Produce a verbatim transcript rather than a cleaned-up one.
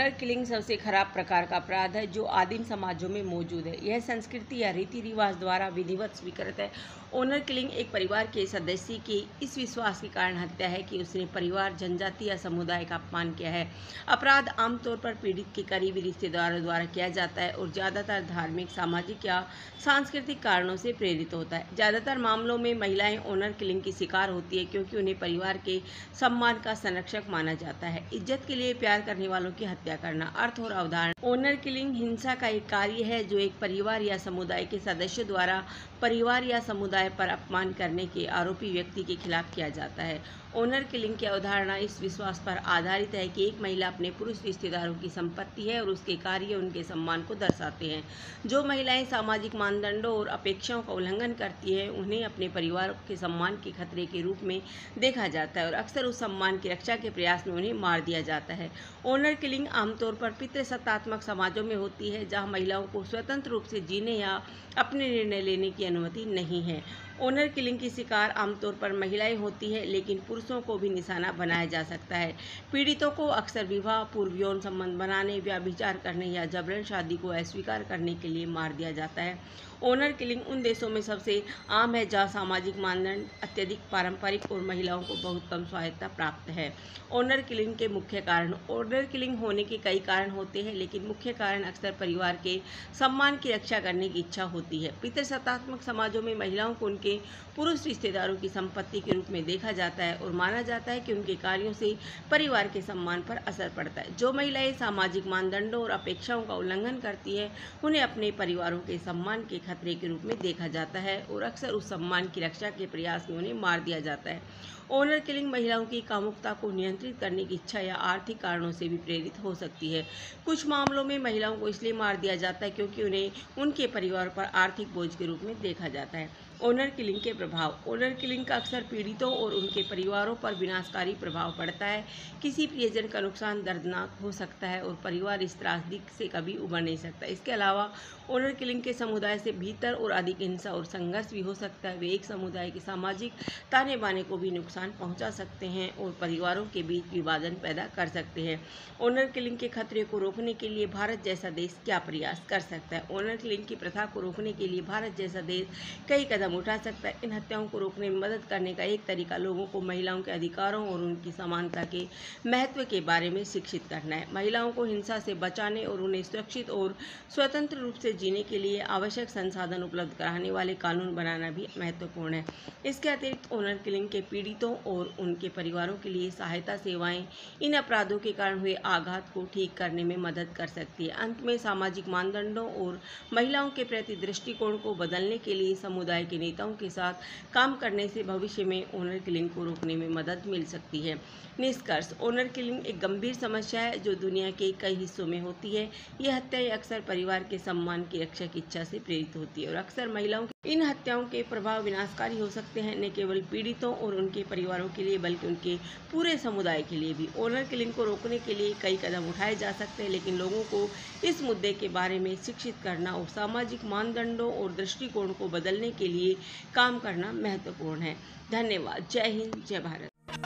Honour killing सबसे खराब प्रकार का अपराध है जो आदिम समाजों में मौजूद है। यह संस्कृति या रीति रिवाज द्वारा विधिवत स्वीकृत है। ऑनर किलिंग एक परिवार के सदस्य के इस विश्वास के कारण हत्या है कि उसने परिवार, जनजाति या समुदाय का अपमान किया है। अपराध आमतौर पर पीड़ित के करीबी रिश्तेदारों द्वारा किया जाता है और ज़्यादातर धार्मिक, सामाजिक या सांस्कृतिक कारणों से प्रेरित होता है। ज़्यादातर मामलों में महिलाएं ऑनर किलिंग की शिकार होती है क्योंकि उन्हें परिवार के सम्मान का संरक्षक माना जाता है। इज्जत के लिए प्यार करने वालों की हत्या करना। अर्थ और अवधारणा। ऑनर किलिंग हिंसा का एक कार्य है जो एक परिवार या समुदाय के सदस्यों द्वारा परिवार या समुदाय पर अपमान करने के आरोपी व्यक्ति के खिलाफ किया जाता है। ऑनर किलिंग की अवधारणा इस विश्वास पर आधारित है कि एक महिला अपने पुरुष रिश्तेदारों की संपत्ति है और उसके कार्य उनके सम्मान को दर्शाते हैं। जो महिलाएं सामाजिक मानदंडों और अपेक्षाओं का उल्लंघन करती है उन्हें अपने परिवार के सम्मान के खतरे के रूप में देखा जाता है और अक्सर उस सम्मान की रक्षा के प्रयास में उन्हें मार दिया जाता है। ऑनर किलिंग आमतौर पर पितृसत्तात्मक समाजों में होती है जहाँ महिलाओं को स्वतंत्र रूप से जीने या अपने निर्णय लेने की अनुमति नहीं है। ऑनर किलिंग की शिकार आमतौर पर महिलाएं होती है लेकिन पुरुषों को भी निशाना बनाया जा सकता है। पीड़ितों को अक्सर विवाह, पूर्व यौन संबंध बनाने, व्याभिचार करने या जबरन शादी को अस्वीकार करने के लिए मार दिया जाता है। ऑनर किलिंग उन देशों में सबसे आम है जहाँ सामाजिक मानदंड अत्यधिक पारंपरिक और महिलाओं को बहुत कम स्वायत्तता प्राप्त है। ऑनर किलिंग के मुख्य कारण। ऑनर किलिंग होने के कई कारण होते हैं लेकिन मुख्य कारण अक्सर परिवार के सम्मान की रक्षा करने की इच्छा होती है। पितृसत्तात्मक समाजों में महिलाओं को उनके पुरुष रिश्तेदारों की संपत्ति के रूप में देखा जाता है और माना जाता है कि उनके कार्यों से परिवार के सम्मान पर असर पड़ता है। जो महिलाएं सामाजिक मानदंडों और अपेक्षाओं का उल्लंघन करती है उन्हें अपने परिवारों के सम्मान के खतरे के रूप में देखा जाता है और अक्सर उस सम्मान की रक्षा के प्रयास में उन्हें मार दिया जाता है। ऑनर किलिंग महिलाओं की कामुकता को नियंत्रित करने की इच्छा या आर्थिक कारणों से भी प्रेरित हो सकती है। कुछ मामलों में महिलाओं को इसलिए मार दिया जाता है क्योंकि उन्हें उनके परिवार पर आर्थिक बोझ के रूप में देखा जाता है। ऑनर किलिंग के प्रभाव। ऑनर किलिंग का अक्सर पीड़ितों और उनके परिवारों पर विनाशकारी प्रभाव पड़ता है। किसी प्रियजन का नुकसान दर्दनाक हो सकता है और परिवार इस त्रासदी से कभी उबर नहीं सकता। इसके अलावा ऑनर किलिंग के समुदाय से भीतर और अधिक हिंसा और संघर्ष भी हो सकता है। वे एक समुदाय के सामाजिक ताने बाने को भी नुकसान पहुंचा सकते हैं और परिवारों के बीच विभाजन पैदा कर सकते हैं। ऑनर किलिंग के खतरे को रोकने के लिए भारत जैसा देश क्या प्रयास कर सकता है? ऑनर किलिंग की प्रथा को रोकने के लिए भारत जैसा देश कई कदम उठा सकता है। इन हत्याओं को रोकने में मदद करने का एक तरीका लोगों को महिलाओं के अधिकारों और उनकी समानता के महत्व के बारे में शिक्षित करना है। महिलाओं को हिंसा से बचाने और उन्हें सुरक्षित और स्वतंत्र रूप से जीने के लिए आवश्यक संसाधन उपलब्ध कराने वाले कानून बनाना भी महत्वपूर्ण है। इसके अतिरिक्त ऑनर किलिंग के पीड़ितों और उनके परिवारों के लिए सहायता सेवाएं इन अपराधों के कारण हुए आघात को ठीक करने में मदद कर सकती है। अंत में, सामाजिक मानदंडों और महिलाओं के प्रति दृष्टिकोण को बदलने के लिए समुदाय के नेताओं के साथ काम करने से भविष्य में ऑनर किलिंग को रोकने में मदद मिल सकती है। निष्कर्ष। ऑनर किलिंग एक गंभीर समस्या है जो दुनिया के कई हिस्सों में होती है। यह हत्याएं अक्सर परिवार के सम्मान की रक्षा की इच्छा से प्रेरित होती है और अक्सर महिलाओं की इन हत्याओं के प्रभाव विनाशकारी हो सकते हैं, न केवल पीड़ितों और उनके परिवारों के लिए बल्कि उनके पूरे समुदाय के लिए भी। ऑनर किलिंग को रोकने के लिए कई कदम उठाए जा सकते हैं लेकिन लोगों को इस मुद्दे के बारे में शिक्षित करना और सामाजिक मानदंडों और दृष्टिकोण को बदलने के लिए काम करना महत्वपूर्ण है। धन्यवाद। जय हिंद, जय भारत।